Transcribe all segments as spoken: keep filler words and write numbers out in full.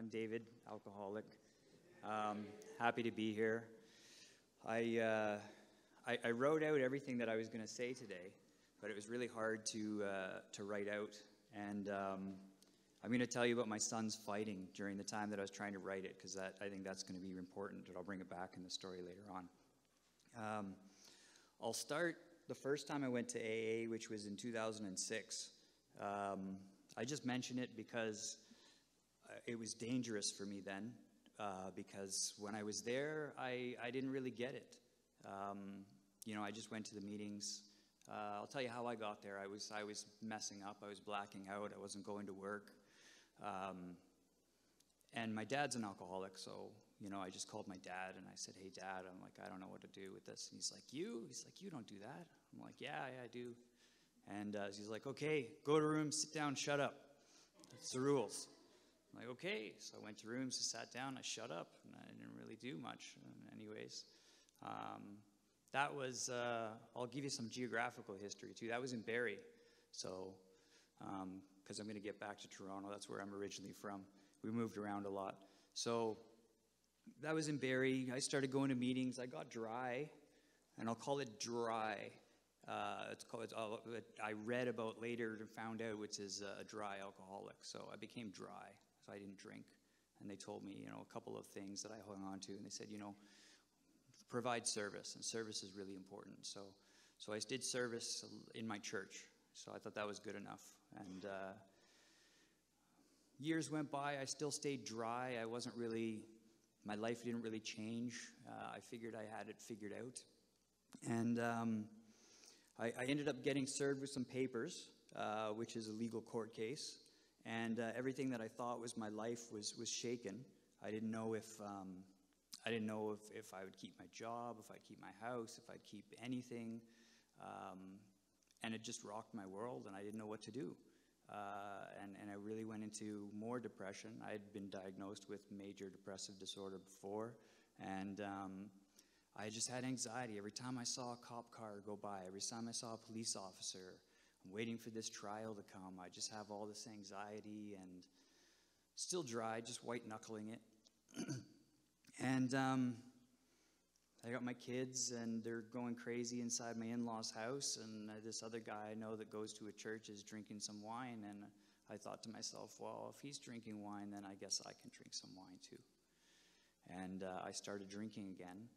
I'm David, alcoholic. Um, happy to be here. I, uh, I, I wrote out everything that I was going to say today, but it was really hard to, uh, to write out. And um, I'm going to tell you about my son's fighting during the time that I was trying to write it, because I think that's going to be important, and I'll bring it back in the story later on. Um, I'll start the first time I went to A A, which was in two thousand six. Um, I just mention it because it was dangerous for me then, uh, because when I was there, I, I didn't really get it. Um, you know, I just went to the meetings. Uh, I'll tell you how I got there. I was, I was messing up. I was blacking out. I wasn't going to work. Um, and my dad's an alcoholic, so, you know, I just called my dad and I said, "Hey, Dad," I'm like, "I don't know what to do with this." And he's like, "You?" He's like, "You don't do that." I'm like, yeah, yeah I do. And uh, he's like, "Okay, go to room, sit down, shut up. That's the rules." I'm like, okay. So I went to rooms, I sat down, I shut up, and I didn't really do much. And anyways, um, that was, uh, I'll give you some geographical history too. That was in Barrie. So, um, cause I'm going to get back to Toronto. That's where I'm originally from. We moved around a lot. So that was in Barrie. I started going to meetings. I got dry, and I'll call it dry. Uh, it's called, it's all, it, I read about later and found out, which is a dry alcoholic. So I became dry. So I didn't drink. And they told me, you know, a couple of things that I hung on to. And they said, you know, provide service. And service is really important. So, so I did service in my church. So I thought that was good enough. And uh, years went by. I still stayed dry. I wasn't really, my life didn't really change. Uh, I figured I had it figured out. And um, I, I ended up getting served with some papers, uh, which is a legal court case. And uh, everything that I thought was my life was, was shaken. I didn't know if, um, I didn't know if, if I would keep my job, if I'd keep my house, if I'd keep anything. Um, and it just rocked my world, and I didn't know what to do. Uh, and, and I really went into more depression. I had been diagnosed with major depressive disorder before. And um, I just had anxiety. Every time I saw a cop car go by, every time I saw a police officer, I'm waiting for this trial to come. I just have all this anxiety, and still dry, just white-knuckling it. And um, I got my kids, and they're going crazy inside my in-laws' house, and uh, this other guy I know that goes to a church is drinking some wine, and I thought to myself, well, if he's drinking wine, then I guess I can drink some wine too. And uh, I started drinking again.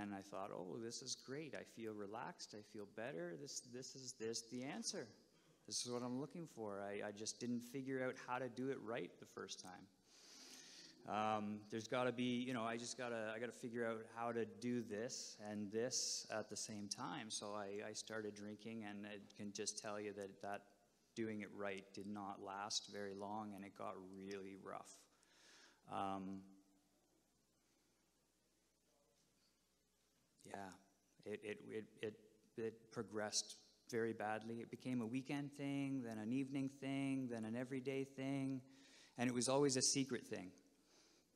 And I thought, oh, this is great. I feel relaxed. I feel better. This, this is this the answer. This is what I'm looking for. I, I just didn't figure out how to do it right the first time. Um, there's got to be, you know, I just got to, I got to figure out how to do this and this at the same time. So I, I started drinking, and I can just tell you that that doing it right did not last very long, and it got really rough. Um, Yeah, it, it, it, it, it progressed very badly. It became a weekend thing, then an evening thing, then an everyday thing, and it was always a secret thing.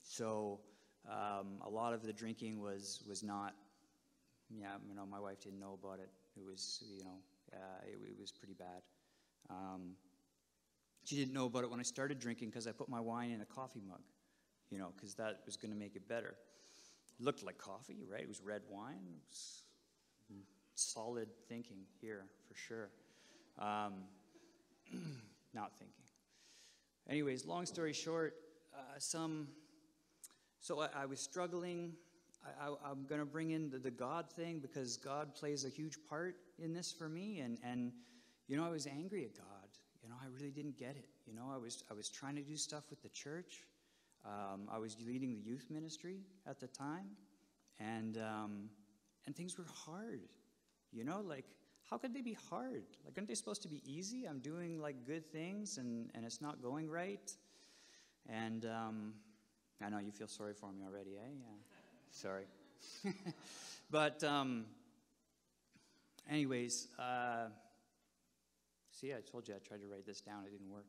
So um, a lot of the drinking was, was not, yeah, you know, my wife didn't know about it. It was, you know, uh, it, it was pretty bad. Um, she didn't know about it when I started drinking, because I put my wine in a coffee mug, you know, because that was going to make it better. Looked like coffee, right? It was red wine. It was solid thinking here, for sure. Um, not thinking. Anyways, long story short, uh, some, so I, I was struggling. I, I, I'm going to bring in the, the God thing, because God plays a huge part in this for me. And, and, you know, I was angry at God. You know, I really didn't get it. You know, I was, I was trying to do stuff with the church. Um, I was leading the youth ministry at the time, and, um, and things were hard, you know, like, how could they be hard? Like, aren't they supposed to be easy? I'm doing, like, good things, and, and it's not going right, and um, I know you feel sorry for me already, eh? Yeah, sorry. But, um, anyways, uh, see, I told you I tried to write this down. It didn't work.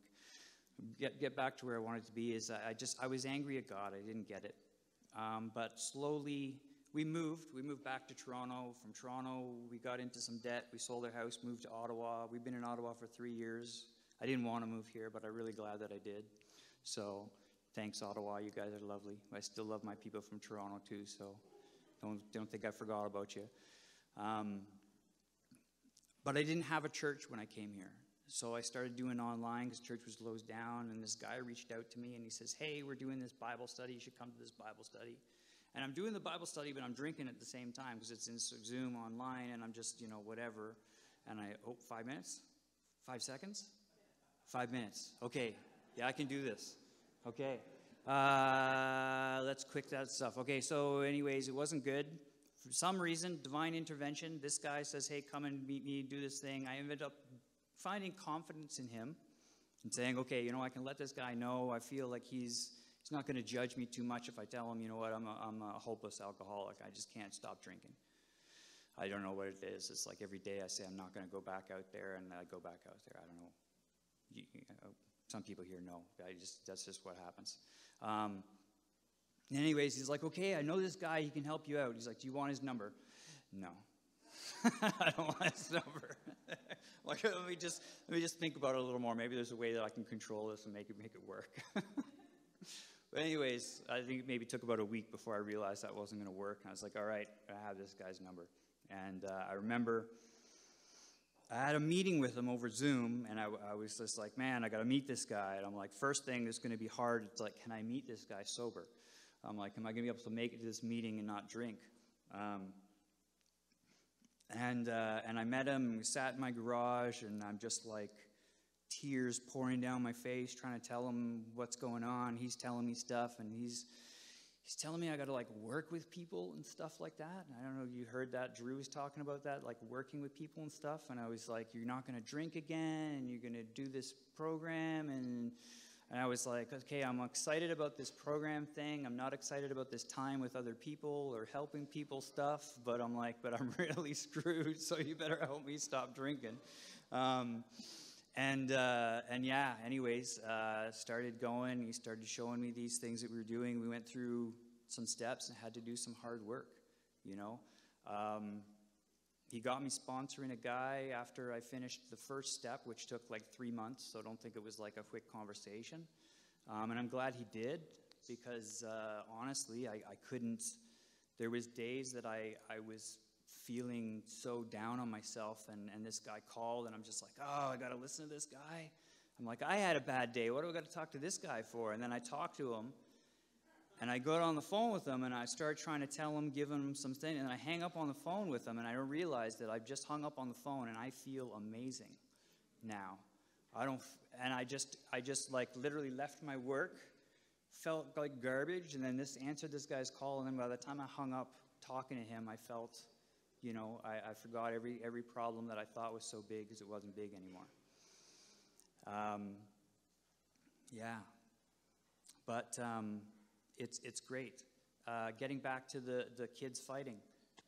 Get, get back to where I wanted to be is I just, I was angry at God. I didn't get it. Um, but slowly we moved. We moved back to Toronto. From Toronto, we got into some debt. We sold our house, moved to Ottawa. We've been in Ottawa for three years. I didn't want to move here, but I'm really glad that I did. So Thanks, Ottawa. You guys are lovely. I still love my people from Toronto too, so don't, don't think I forgot about you. Um, but I didn't have a church when I came here. So I started doing online because church was closed down, and this guy reached out to me and he says, hey, we're doing this Bible study. You should come to this Bible study. And I'm doing the Bible study, but I'm drinking at the same time because it's in Zoom online, and I'm just, you know, whatever. And I, oh, five minutes? Five seconds? Five minutes. Okay. Yeah, I can do this. Okay. Uh, let's quit that stuff. Okay, so anyways, it wasn't good. For some reason, divine intervention, this guy says, hey, come and meet me, do this thing. I ended up finding confidence in him and saying, okay, you know, I can let this guy know. I feel like he's he's not going to judge me too much if I tell him, you know what, I'm a, I'm a hopeless alcoholic. I just can't stop drinking. I don't know what it is. It's like every day I say I'm not going to go back out there, and I go back out there. I don't know. You, you know, some people here know. I just, that's just what happens. Um, anyways, he's like, okay, I know this guy. He can help you out. He's like, do you want his number? No. I don't want his number. Like, let me just let me just think about it a little more. Maybe there's a way that I can control this and make it make it work. But anyways, I think it maybe took about a week before I realized that wasn't going to work. And I was like, all right, I have this guy's number. And uh, I remember I had a meeting with him over Zoom, and I, I was just like, man, I got to meet this guy. And I'm like, first thing that's going to be hard, it's like, can I meet this guy sober? I'm like, am I going to be able to make it to this meeting and not drink? Um, and, uh, and I met him, we sat in my garage, and I'm just like, tears pouring down my face, trying to tell him what's going on. He's telling me stuff, and he's he's telling me I got to, like, work with people and stuff like that. And I don't know if you heard that. Drew was talking about that, like, working with people and stuff. And I was like, you're not going to drink again, and you're going to do this program. And, and I was like, okay, I'm excited about this program thing. I'm not excited about this time with other people or helping people stuff. But I'm like, but I'm really screwed, so you better help me stop drinking. Um And, uh, and yeah, anyways, uh, started going. He started showing me these things that we were doing. We went through some steps and had to do some hard work, you know. Um, he got me sponsoring a guy after I finished the first step, which took like three months. So don't think it was like a quick conversation. Um, and I'm glad he did, because uh, honestly, I, I couldn't. There was days that I, I was feeling so down on myself, and, and this guy called, and I'm just like, oh, I got to listen to this guy. I'm like, I had a bad day. What do I got to talk to this guy for? And then I talk to him, and I go on the phone with him, and I start trying to tell him, give him something, and I hang up on the phone with him, and I realize that I've just hung up on the phone, and I feel amazing now. I don't, and I just, I just like literally left my work, felt like garbage, and then this answered this guy's call, and then by the time I hung up talking to him, I felt, you know, I, I forgot every every problem that I thought was so big, because it wasn't big anymore. Um, yeah, but um, it's it's great. Uh, getting back to the the kids fighting,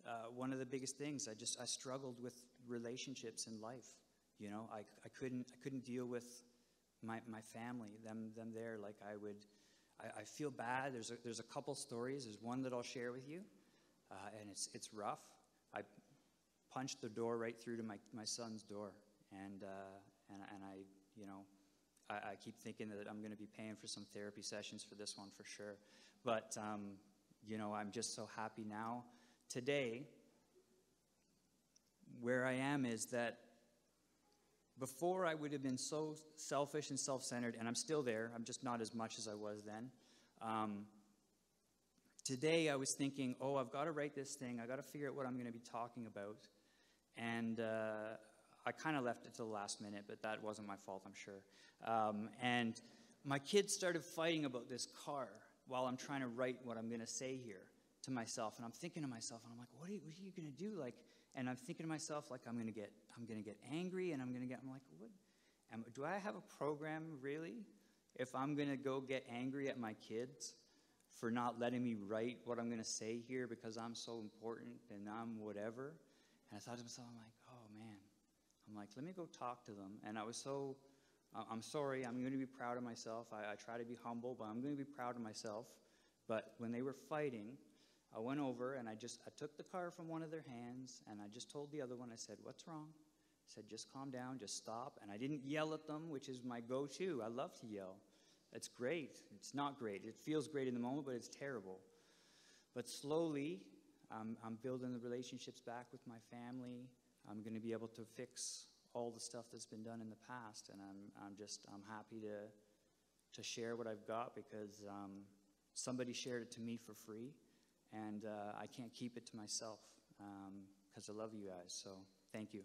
uh, one of the biggest things I just I struggled with relationships in life. You know, I I couldn't I couldn't deal with my my family, them them there. Like I would, I, I feel bad. There's a, there's a couple stories. There's one that I'll share with you, uh, and it's it's rough. I punched the door right through to my, my son's door, and, uh, and, and I, you know, I, I keep thinking that I'm going to be paying for some therapy sessions for this one for sure, but, um, you know, I'm just so happy now. Today, where I am is that before I would have been so selfish and self-centered, and I'm still there, I'm just not as much as I was then, um, today I was thinking, oh, I've got to write this thing. I've got to figure out what I'm going to be talking about. And uh, I kind of left it to the last minute, but that wasn't my fault, I'm sure. Um, and my kids started fighting about this car while I'm trying to write what I'm going to say here to myself. And I'm thinking to myself, and I'm like, what are you, what are you going to do? Like, and I'm thinking to myself, like, I'm going to get, I'm going to get angry, and I'm going to get, I'm like, what? Am, do I have a program, really, if I'm going to go get angry at my kids for not letting me write what I'm going to say here because I'm so important and I'm whatever? And I thought to myself, I'm like, oh, man. I'm like, let me go talk to them. And I was so, uh, I'm sorry, I'm going to be proud of myself. I, I try to be humble, but I'm going to be proud of myself. But when they were fighting, I went over and I just, I took the car from one of their hands, and I just told the other one, I said, what's wrong? I said, just calm down, just stop. And I didn't yell at them, which is my go-to. I love to yell. It's great. It's not great. It feels great in the moment, but it's terrible. But slowly, um, I'm building the relationships back with my family. I'm going to be able to fix all the stuff that's been done in the past, and I'm I'm just I'm happy to to share what I've got, because um, somebody shared it to me for free, and uh, I can't keep it to myself, because um, I love you guys. So thank you.